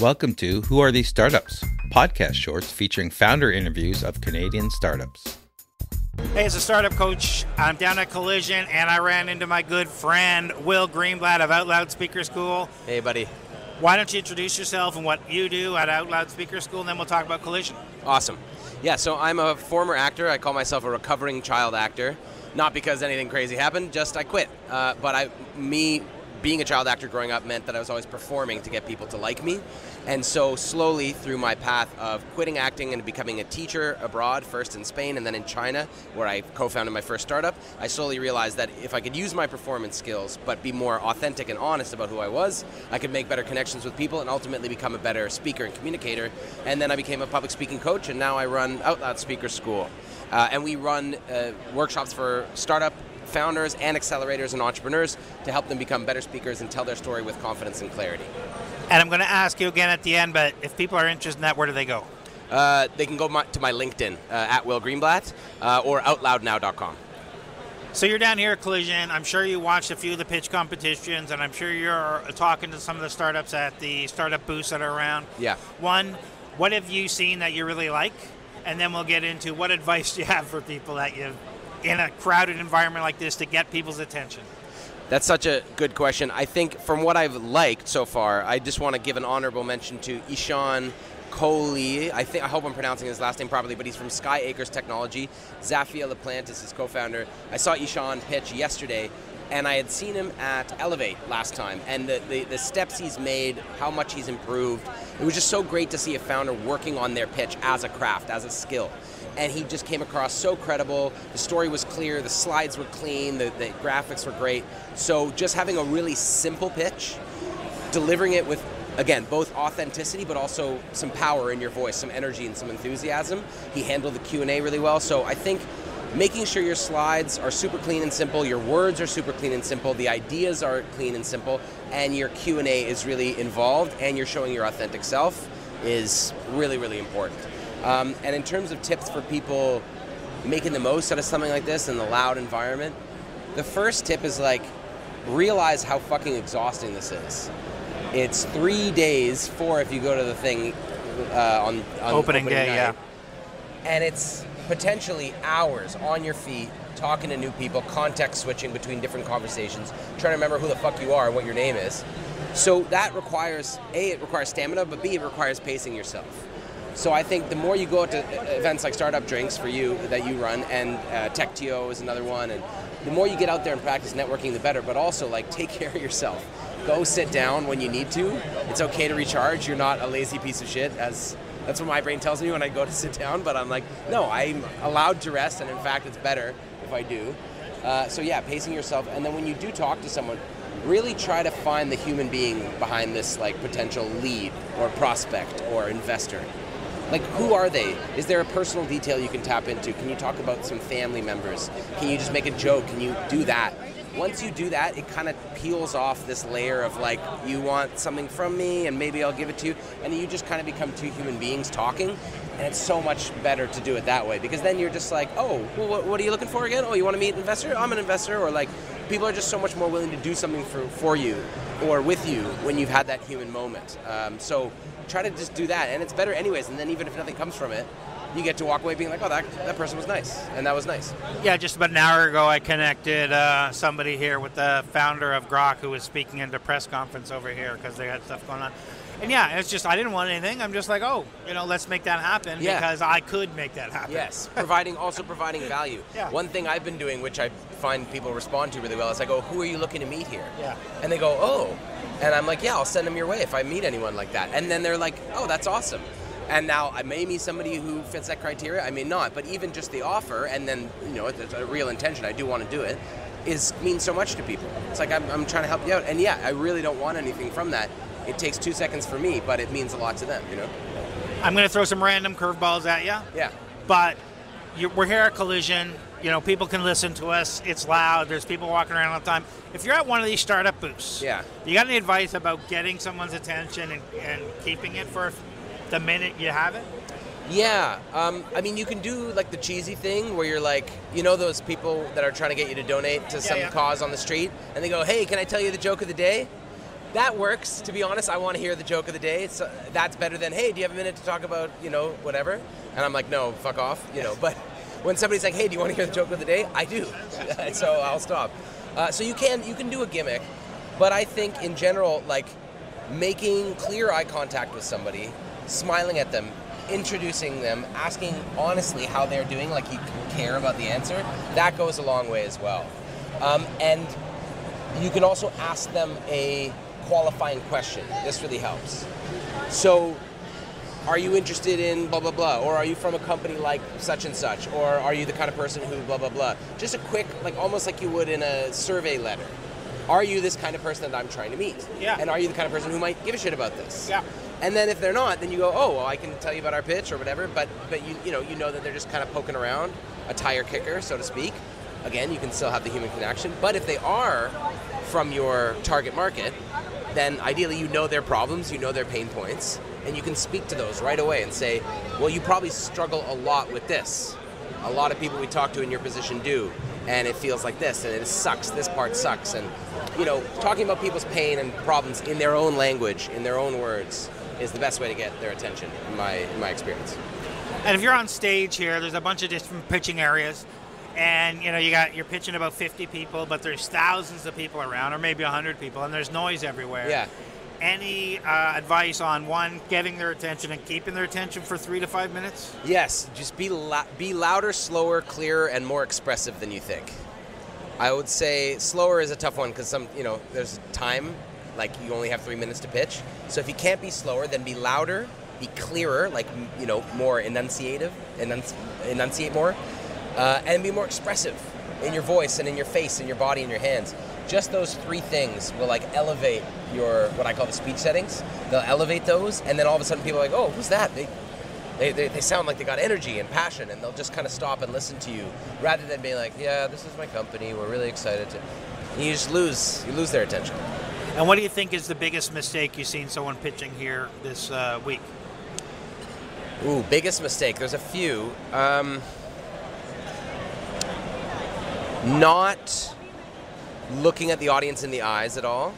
Welcome to Who Are These Startups? Podcast shorts featuring founder interviews of Canadian startups. Hey, as a startup coach, I'm down at Collision and I ran into my good friend, Will Greenblatt of Out Loud Speaker School. Hey, buddy. Why don't you introduce yourself and what you do at Out Loud Speaker School, and then we'll talk about Collision. Awesome. Yeah, so I'm a former actor. I call myself a recovering child actor. Not because anything crazy happened, just I quit. Being a child actor growing up meant that I was always performing to get people to like me. And so slowly through my path of quitting acting and becoming a teacher abroad, first in Spain and then in China, where I co-founded my first startup, I slowly realized that if I could use my performance skills but be more authentic and honest about who I was, I could make better connections with people and ultimately become a better speaker and communicator. And then I became a public speaking coach, and now I run Out Loud Speaker School. And we run workshops for startup founders and accelerators and entrepreneurs to help them become better speakers and tell their story with confidence and clarity. And I'm going to ask you again at the end, but if people are interested in that, where do they go? They can go to my LinkedIn, at Will Greenblatt, or outloudnow.com. So you're down here at Collision. I'm sure you watched a few of the pitch competitions, and I'm sure you're talking to some of the startups at the startup booths that are around. Yeah. One, what have you seen that you really like? And then we'll get into what advice do you have for people that you've in a crowded environment like this to get people's attention? That's such a good question. I think from what I've liked so far, I just want to give an honorable mention to Ishan Kohli. I hope I'm pronouncing his last name properly, but he's from Sky Acres Technology. Zafia LaPlante is his co-founder. I saw Ishan pitch yesterday, and I had seen him at Elevate last time, and the steps he's made, how much he's improved. It was just so great to see a founder working on their pitch as a craft, as a skill. And he just came across so credible. The story was clear, the slides were clean, the graphics were great. So just having a really simple pitch, delivering it with, again, both authenticity, but also some power in your voice, some energy and some enthusiasm. He handled the Q&A really well. So I think making sure your slides are super clean and simple, your words are super clean and simple, the ideas are clean and simple, and your Q&A is really involved, and you're showing your authentic self is really, really important. And in terms of tips for people making the most out of something like this in the loud environment, the first tip is realize how fucking exhausting this is. It's 3 days, 4 if you go to the thing on opening day, night, yeah. And it's potentially hours on your feet, talking to new people, context switching between different conversations, trying to remember who the fuck you are and what your name is. So that requires, A, it requires stamina, but B, it requires pacing yourself. So I think the more you go to events like Startup Drinks for you that you run, and TechTO is another one, and the more you get out there and practice networking, the better. But also, take care of yourself. Go sit down when you need to. It's okay to recharge. You're not a lazy piece of shit. That's what my brain tells me when I go to sit down. But I'm like, no, I'm allowed to rest, and in fact, it's better if I do. So yeah, pacing yourself, and then when you do talk to someone, really try to find the human being behind this potential lead or prospect or investor. Who are they? Is there a personal detail you can tap into? Can you talk about some family members? Can you just make a joke? Can you do that? Once you do that, it kind of peels off this layer of you want something from me and maybe I'll give it to you. And you just kind of become two human beings talking. And it's so much better to do it that way, because then you're just what are you looking for again? Oh, you want to meet an investor? I'm an investor. Or people are just so much more willing to do something for you or with you when you've had that human moment. So try to just do that, and it's better anyways, and then even if nothing comes from it, you get to walk away being oh, that person was nice, and that was nice. Yeah, just about an hour ago, I connected somebody here with the founder of Grok, who was speaking at a press conference over here because they had stuff going on. And yeah, it's just, I didn't want anything. I'm just let's make that happen, yeah. Because I could make that happen. Yes, providing value. Yeah. One thing I've been doing, which I find people respond to really well, is I go, who are you looking to meet here? Yeah. And they go, oh. And I'm like, yeah, I'll send them your way if I meet anyone like that. And then they're like, oh, that's awesome. And now I may meet somebody who fits that criteria, I may not. But even just the offer, and then, there's a real intention, I do want to do it, means so much to people. It's I'm trying to help you out. And yeah, I really don't want anything from that. It takes 2 seconds for me, but it means a lot to them, I'm going to throw some random curveballs at you. Yeah. But we're here at Collision. People can listen to us. It's loud. There's people walking around all the time. If you're at one of these startup booths, yeah, you got any advice about getting someone's attention and keeping it for the minute you have it? Yeah. You can do the cheesy thing where you're those people that are trying to get you to donate to some cause on the street, and they go, hey, can I tell you the joke of the day? That works, to be honest. I want to hear the joke of the day. So that's better than, hey, do you have a minute to talk about, you know, whatever? And I'm like, no, fuck off, you know. But when somebody's like, hey, do you want to hear the joke of the day? I do, so I'll stop. So you can do a gimmick, but I think in general, like making clear eye contact with somebody, smiling at them, introducing them, asking honestly how they're doing, like you care about the answer, that goes a long way as well. And you can also ask them a qualifying question. This really helps. So, are you interested in blah, blah, blah? Or are you from a company like such and such? Or are you the kind of person who blah, blah, blah? Just a quick, like almost like you would in a survey letter. Are you this kind of person that I'm trying to meet? Yeah. And are you the kind of person who might give a shit about this? Yeah. And then if they're not, then you go, oh, well, I can tell you about our pitch or whatever, but you know that they're just kind of poking around, a tire kicker, so to speak. Again, you can still have the human connection, but if they are from your target market, then ideally you know their problems, you know their pain points, and you can speak to those right away and say, well, you probably struggle a lot with this. A lot of people we talk to in your position do, and it feels like this, and it sucks, this part sucks, and you know, talking about people's pain and problems in their own language, in their own words, is the best way to get their attention, in my experience. And if you're on stage here, there's a bunch of different pitching areas. And you know, you're pitching about 50 people, but there's thousands of people around, or maybe 100 people, and there's noise everywhere. Yeah. Any advice on getting their attention and keeping their attention for 3 to 5 minutes? Yes, just be louder, slower, clearer, and more expressive than you think. I would say slower is a tough one because there's time, like you only have 3 minutes to pitch. So if you can't be slower, then be louder, be clearer, like more enunciative, enunciate more. And be more expressive in your voice and in your face and your body and your hands. Just those three things will like elevate your, what I call the speech settings. They'll elevate those, and then all of a sudden people are like, oh, who's that? They sound like they got energy and passion, and they'll just kind of stop and listen to you rather than being like, yeah, this is my company, we're really excited to. And you just lose their attention. And what do you think is the biggest mistake you've seen someone pitching here this week? Ooh, biggest mistake, there's a few. Not looking at the audience in the eyes at all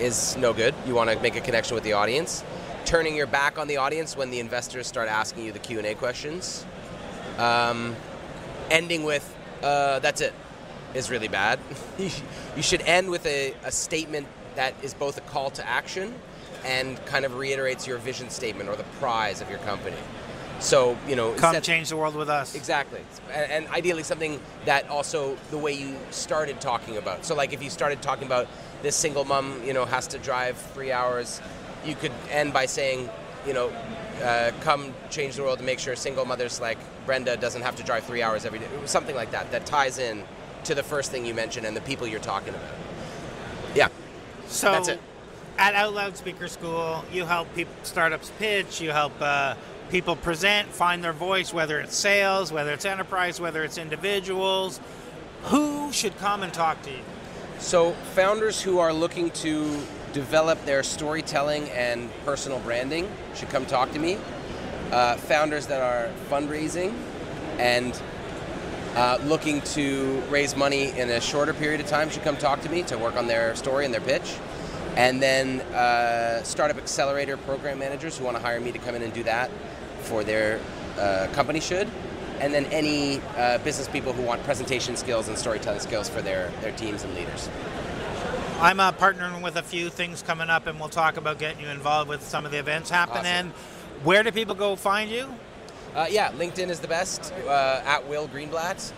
is no good. You want to make a connection with the audience. Turning your back on the audience when the investors start asking you the Q&A questions. Ending with, that's it, is really bad. You should end with a statement that is both a call to action and kind of reiterates your vision statement or the prize of your company. So, come change the world with us. Exactly. And ideally something that also the way you started talking about. So like if you started talking about this single mom, has to drive 3 hours, you could end by saying, come change the world to make sure single mothers like Brenda doesn't have to drive 3 hours every day. Something like that, that ties in to the first thing you mentioned and the people you're talking about. Yeah. So that's it. At Out Loud Speaker School, you help startups pitch, you help people present, find their voice, whether it's sales, whether it's enterprise, whether it's individuals. Who should come and talk to you? So founders who are looking to develop their storytelling and personal branding should come talk to me. Founders that are fundraising and looking to raise money in a shorter period of time should come talk to me to work on their story and their pitch. And then startup accelerator program managers who want to hire me to come in and do that for their company should. And then any business people who want presentation skills and storytelling skills for their teams and leaders. I'm partnering with a few things coming up, and we'll talk about getting you involved with some of the events happening. Awesome. Where do people go find you? Yeah, LinkedIn is the best, at Will Greenblatt.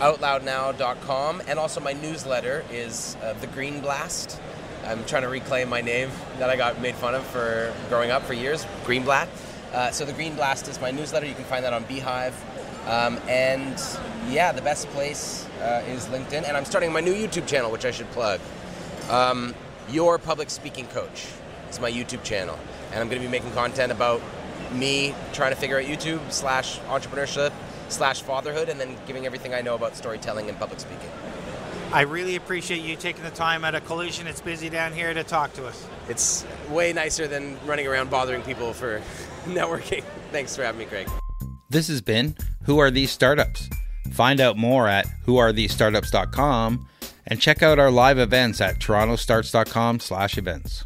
OutLoudNow.com, and also my newsletter is The Green Blast. I'm trying to reclaim my name that I got made fun of for growing up for years, Greenblatt. So The Green Blast is my newsletter. You can find that on Beehive. And yeah, the best place is LinkedIn. And I'm starting my new YouTube channel, which I should plug. Your Public Speaking Coach is my YouTube channel. And I'm going to be making content about me trying to figure out YouTube /entrepreneurship/fatherhood, and then giving everything I know about storytelling and public speaking. I really appreciate you taking the time out of Collision. It's busy down here to talk to us. It's way nicer than running around bothering people for networking. Thanks for having me, Greg. This has been Who Are These Startups? Find out more at whoarethesestartups.com and check out our live events at torontostarts.com/events.